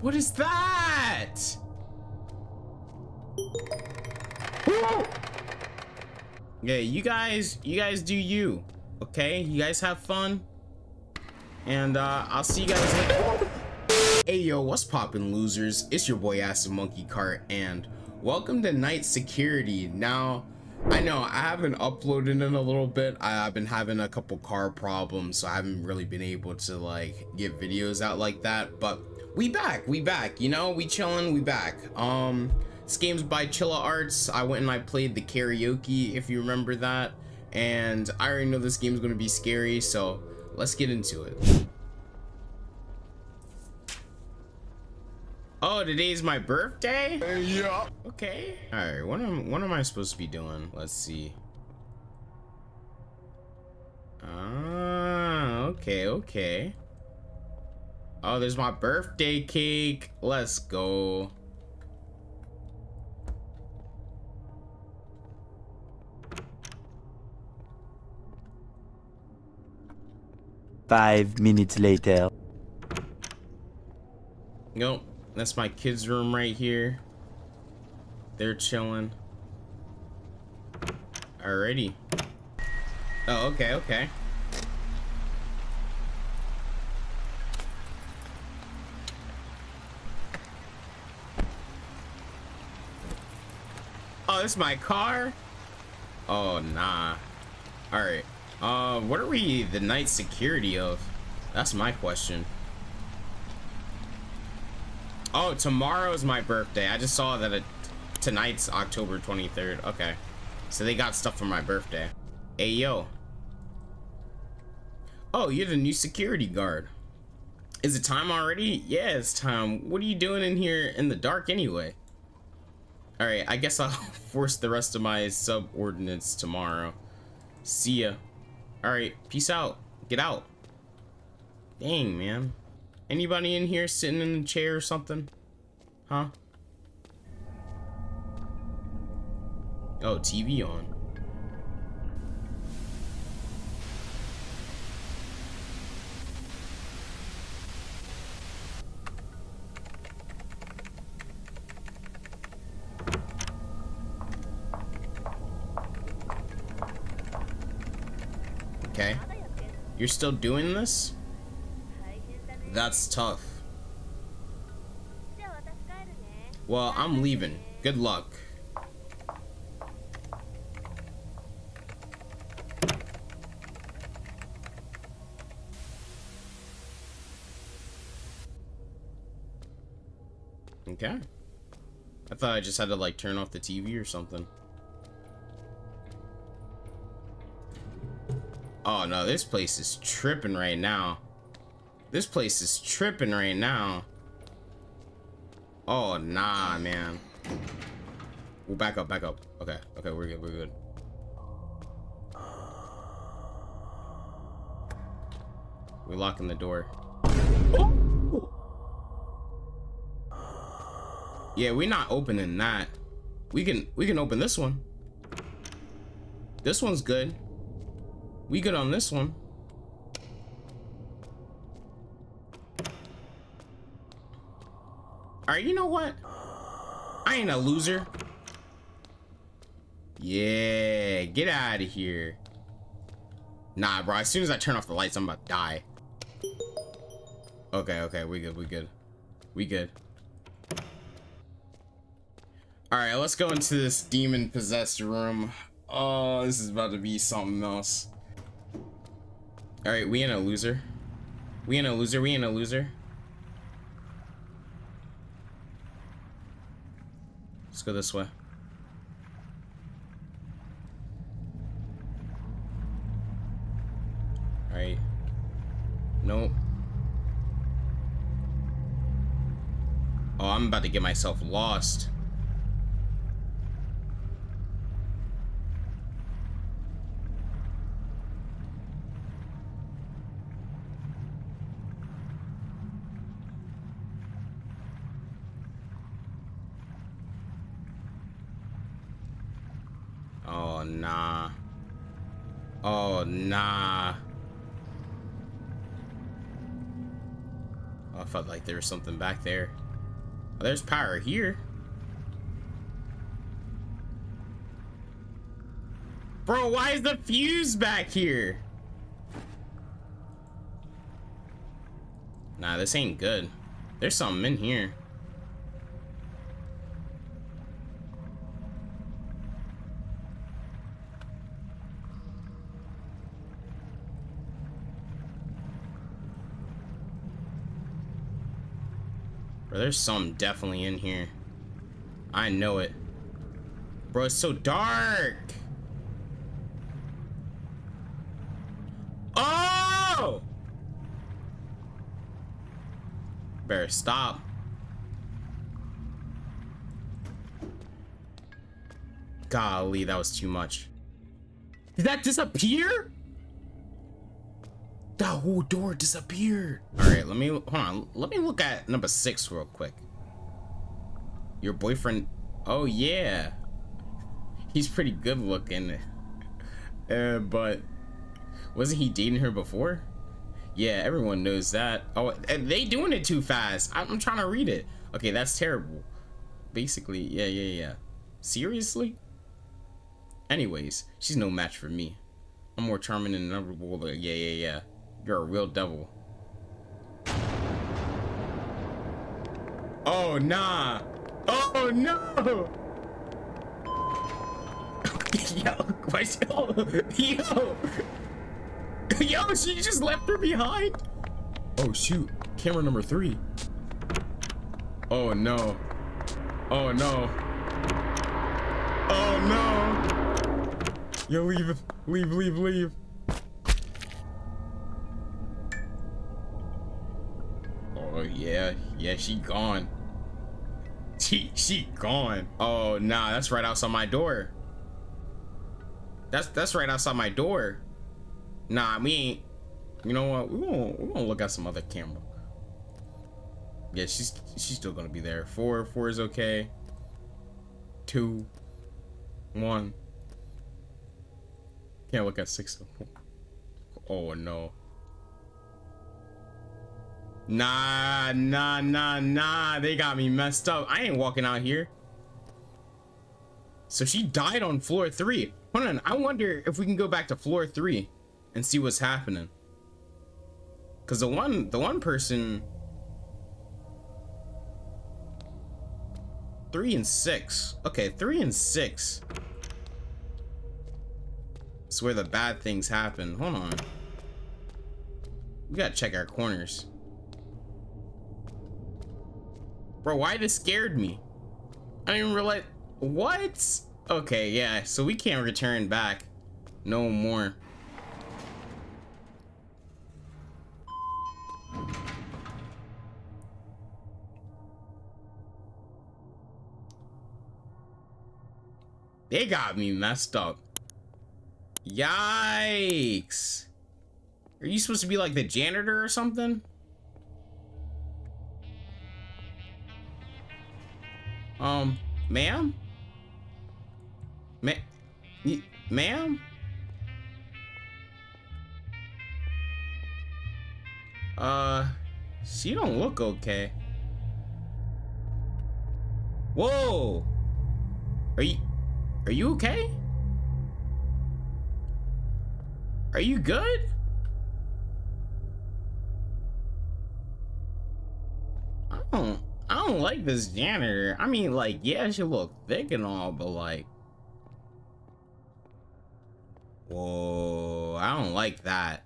What is that? Whoa! Yeah, you guys do you. Okay, you guys have fun. And I'll see you guys later. Hey yo, what's poppin' losers? It's your boy Acid Monkey Kart and welcome to Night Security. Now, I know I haven't uploaded in a little bit. I've been having a couple car problems, so I haven't really been able to like get videos out like that, but we back, you know, we chillin', we back. This game's by Chilla Arts. I went and I played the karaoke, if you remember that, and I already know this game's gonna be scary, so let's get into it. Oh, today's my birthday? Yeah. Okay. All right, what am I supposed to be doing? Let's see. Ah, okay. Oh, there's my birthday cake. Let's go. Five minutes later. Nope. That's my kids' room right here. They're chilling. Alrighty. Oh, okay. Oh, this is my car? Oh, nah. Alright. What are we the night security of? That's my question. Oh, tomorrow's my birthday. I just saw that tonight's October 23rd. Okay. So they got stuff for my birthday. Hey, yo. Oh, you're the new security guard. Is it time already? Yeah, it's time. What are you doing in here in the dark anyway? All right, I guess I'll force the rest of my subordinates tomorrow. See ya. All right, peace out. Get out. Dang, man. Anybody in here sitting in a chair or something? Huh? Oh, TV on. Okay. You're still doing this? That's tough. Well, I'm leaving. Good luck. Okay. I thought I just had to like turn off the TV or something. Oh no, this place is tripping right now. This place is tripping right now. Oh, nah, man. We'll back up. Okay, we're good. We're locking the door. Yeah, we're not opening that. We can open this one. This one's good. We good on this one. Alright, you know what? I ain't a loser. Yeah, get out of here. Nah, bro, as soon as I turn off the lights, I'm about to die. Okay, we good. Alright, let's go into this demon-possessed room. Oh, this is about to be something else. Alright, we ain't a loser. Let's go this way. All right. Nope. Oh, I'm about to get myself lost. Oh, nah. Oh, I felt like there was something back there. There's power here. Bro, why is the fuse back here? Nah, this ain't good. There's something in here. Bro, there's something definitely in here. I know it. Bro, it's so dark. Oh! Better stop. Golly, that was too much. Did that disappear? That whole door disappeared. All right, hold on, let me look at number 6 real quick. Your boyfriend, oh yeah, he's pretty good looking, but wasn't he dating her before? Yeah, everyone knows that. Oh, and they doing it too fast. I'm trying to read it. Okay, that's terrible. Basically, yeah, seriously. Anyways, she's no match for me. I'm more charming than another boulder. Yeah, you're a real devil. Oh, nah. Oh, no. Yo, she just left her behind. Oh, shoot. Camera number 3. Oh, no. Oh, no. Oh, no. Yo, leave. Oh, yeah, she gone. She gone. Oh, nah, that's right outside my door. That's right outside my door. Nah, we ain't. You know what? We're gonna look at some other camera. Yeah, she's still gonna be there. 4 is okay. 2, 1. Can't look at 6. Oh no. Nah. They got me messed up. I ain't walking out here. So she died on floor 3. Hold on. I wonder if we can go back to floor 3. And see what's happening, because the one person, 3 and 6, okay, 3 and 6, it's where the bad things happen. Hold on, we gotta check our corners. Bro, why this scared me? I didn't realize what. Okay, yeah, so we can't return back no more. They got me messed up. Yikes. Are you supposed to be like the janitor or something? Ma'am? Ma'am? She don't look okay. Whoa! Are you okay? Are you good? I don't like this janitor. I mean, like, yeah, she look thick and all, but like, whoa, I don't like that.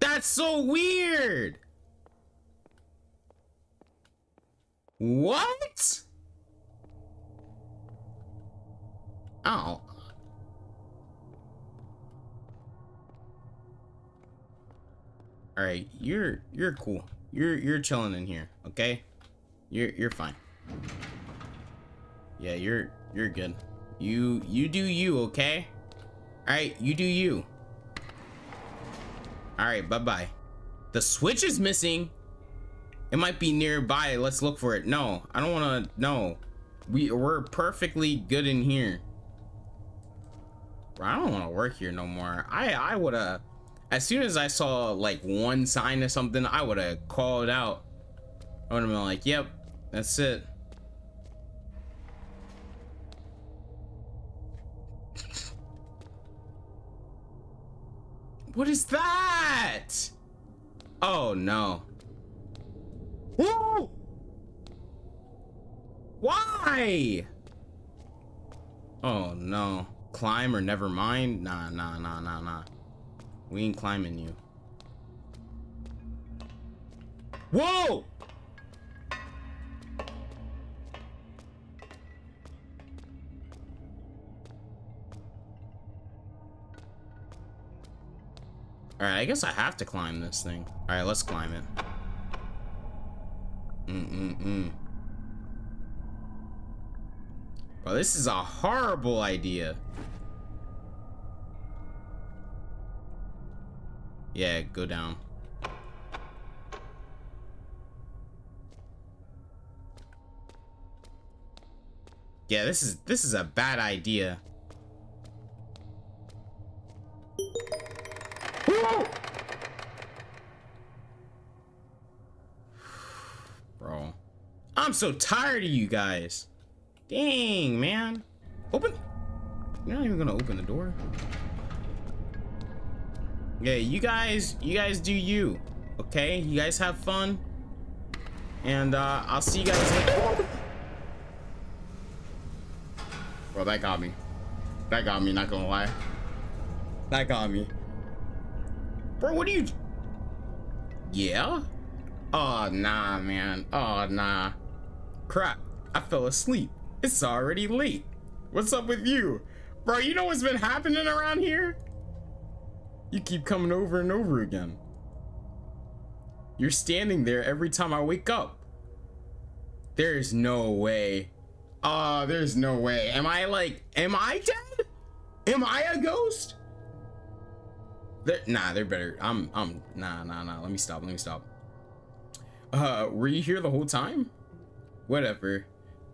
That's so weird. What? Oh. All right, you're cool. You're chilling in here, okay? You're fine. Yeah, you're good. You do you, okay? All right, you do you. All right, bye-bye. The switch is missing. It might be nearby. Let's look for it. No, I don't want to. No, we're perfectly good in here. I don't want to work here no more. I would have, as soon as I saw like one sign or something, I would have called out. I would have been like, yep, that's it. What is that? Oh no. Whoa! Why? Oh no. Climb or never mind? Nah. We ain't climbing you. Whoa! Alright, I guess I have to climb this thing. Alright, let's climb it. Bro, this is a horrible idea. Yeah, go down. Yeah, this is a bad idea. Whoa! Bro, I'm so tired of you guys. Dang, man. Open. You're not even gonna open the door. Yeah, you guys do you. Okay, you guys have fun. And I'll see you guys later. Bro, that got me. That got me, not gonna lie. That got me. Bro, what are you... Yeah? Oh, nah, man. Oh, nah. Crap, I fell asleep. It's already late. What's up with you? Bro, you know what's been happening around here? You keep coming over and over again. You're standing there every time I wake up. There's no way. There's no way. Am I dead? Am I a ghost? They're better. Nah. Let me stop. Were you here the whole time? Whatever.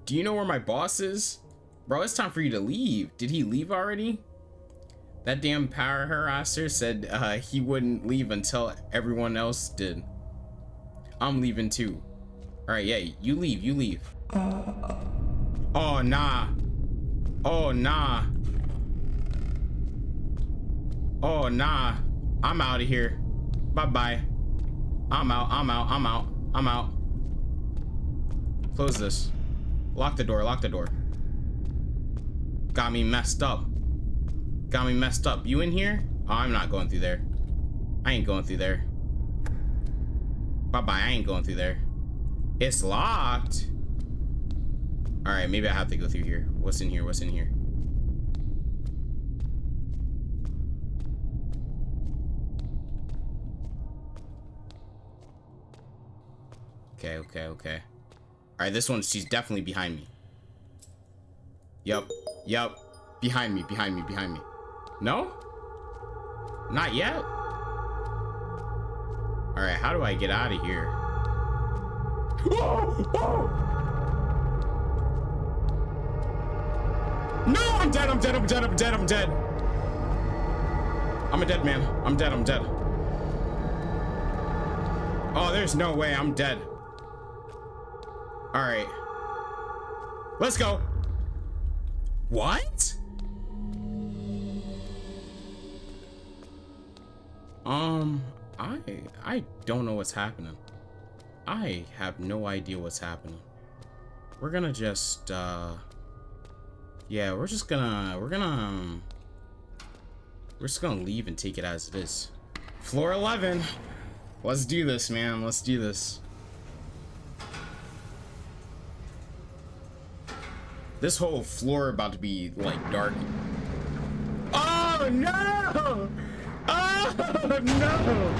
Do you know where my boss is? Bro, it's time for you to leave. Did he leave already? That damn power harasser said he wouldn't leave until everyone else did. I'm leaving too. All right, yeah, you leave. Oh, nah. Oh, nah. Oh, nah. I'm out of here. Bye-bye. I'm out. Close this. Lock the door. Got me messed up. You in here? Oh, I'm not going through there. Bye-bye. It's locked. All right, maybe I have to go through here. What's in here? Okay. All right, this one, she's definitely behind me. Yep. Behind me. No? Not yet? All right, how do I get out of here? Oh! No, I'm dead. I'm a dead man. I'm dead. Oh, there's no way I'm dead. All right. Let's go. What? I don't know what's happening. I have no idea what's happening. We're gonna just, yeah, we're just gonna leave and take it as it is. Floor 11. Let's do this, man. Let's do this. This whole floor about to be like dark. Oh no! Oh no!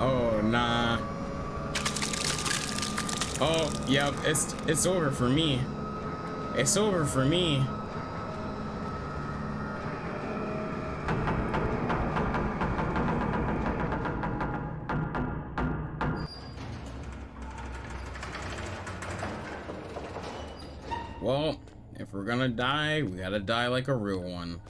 Oh, nah. Oh, yep, it's over for me. Well, if we're gonna die, we gotta die like a real one.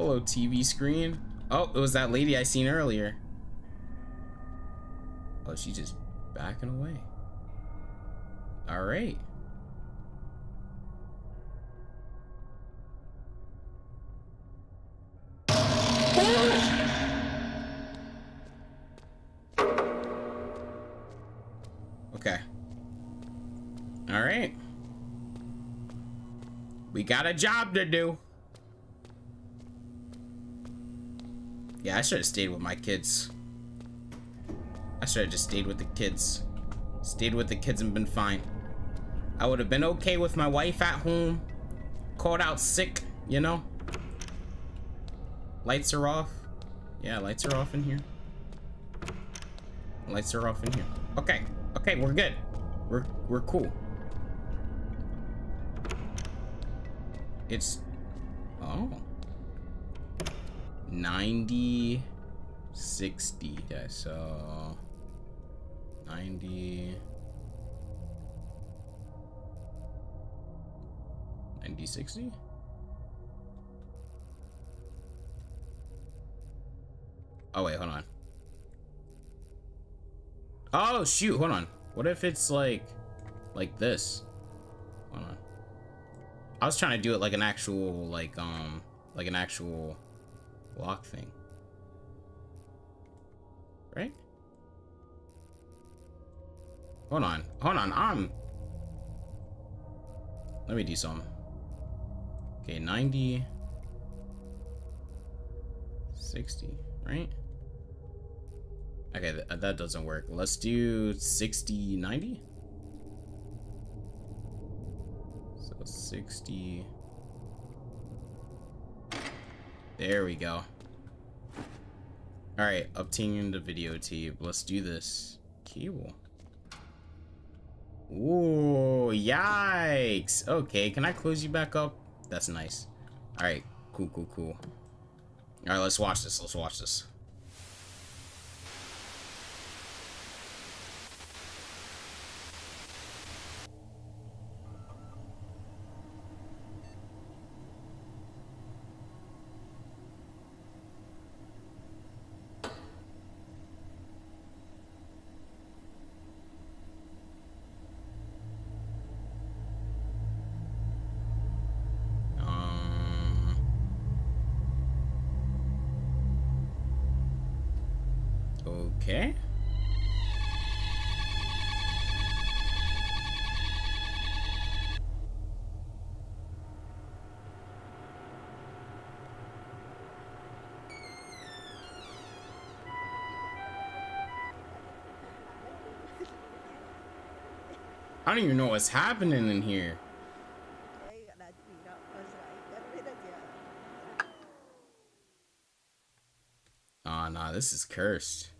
Hello, TV screen. Oh, it was that lady I seen earlier. Oh, she's just backing away. All right. Okay. All right. We got a job to do. Yeah, I should have stayed with my kids. I should have just stayed with the kids. Stayed with the kids and been fine. I would have been okay with my wife at home. Called out sick, you know? Lights are off. Yeah, lights are off in here. Lights are off in here. Okay. Okay, we're good. We're cool. It's... Oh. 90... 60. Yeah, so... 90... 90, 60? Oh, wait, hold on. Oh, shoot, hold on. What if it's like this? Hold on. I was trying to do it like an actual, like an actual lock thing. Right? Hold on. Hold on, let me do something. Okay, 90... 60, right? Okay, that doesn't work. Let's do 60, 90. So 60. There we go. All right, obtaining the videotape. Let's do this. Cable. Ooh, yikes. Okay, can I close you back up? That's nice. All right, cool, cool, cool. All right, let's watch this. Let's watch this. Okay. I don't even know what's happening in here. Oh, nah, this is cursed.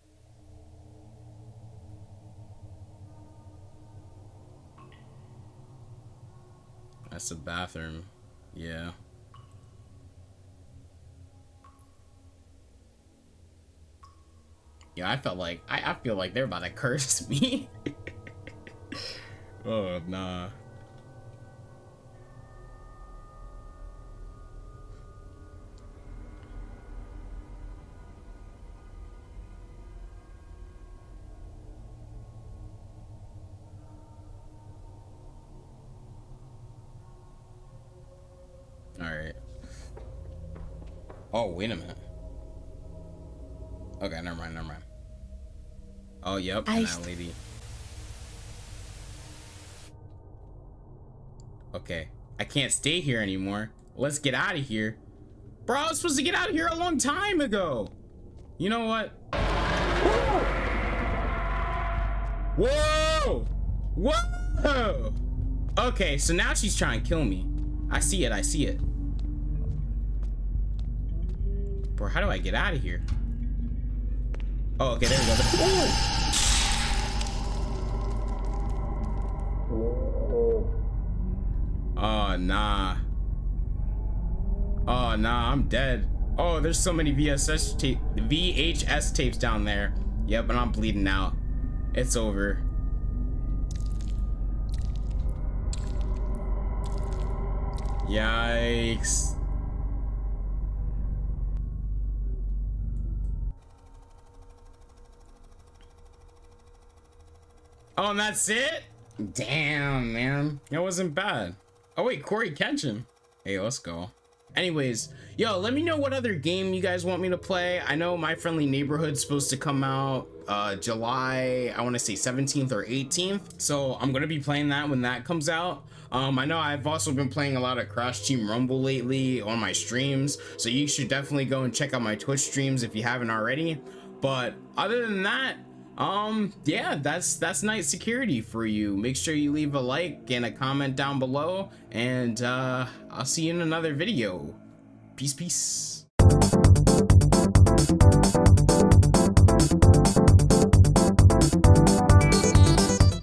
That's a bathroom. Yeah. Yeah, I felt like I feel like they're about to curse me. Oh nah. Oh, wait a minute. Okay, never mind, never mind. Oh, yep, that lady. Okay, I can't stay here anymore. Let's get out of here. Bro, I was supposed to get out of here a long time ago. You know what? Whoa! Whoa! Whoa! Okay, so now she's trying to kill me. I see it, I see it. Or how do I get out of here? Oh, okay, there we go. Oh, nah. Oh, nah, I'm dead. Oh, there's so many VHS tapes down there. Yep, and I'm bleeding out. It's over. Yikes. Oh, and that's it? Damn, man. That wasn't bad. Oh, wait, Corey Ketchum. Hey, let's go. Anyways, yo, let me know what other game you guys want me to play. I know My Friendly Neighborhood's supposed to come out July, I want to say 17th or 18th. So I'm going to be playing that when that comes out. I know I've also been playing a lot of Crash Team Rumble lately on my streams. So you should definitely go and check out my Twitch streams if you haven't already. But other than that, yeah, that's Night Security for you. Make sure you leave a like and a comment down below, and I'll see you in another video. Peace.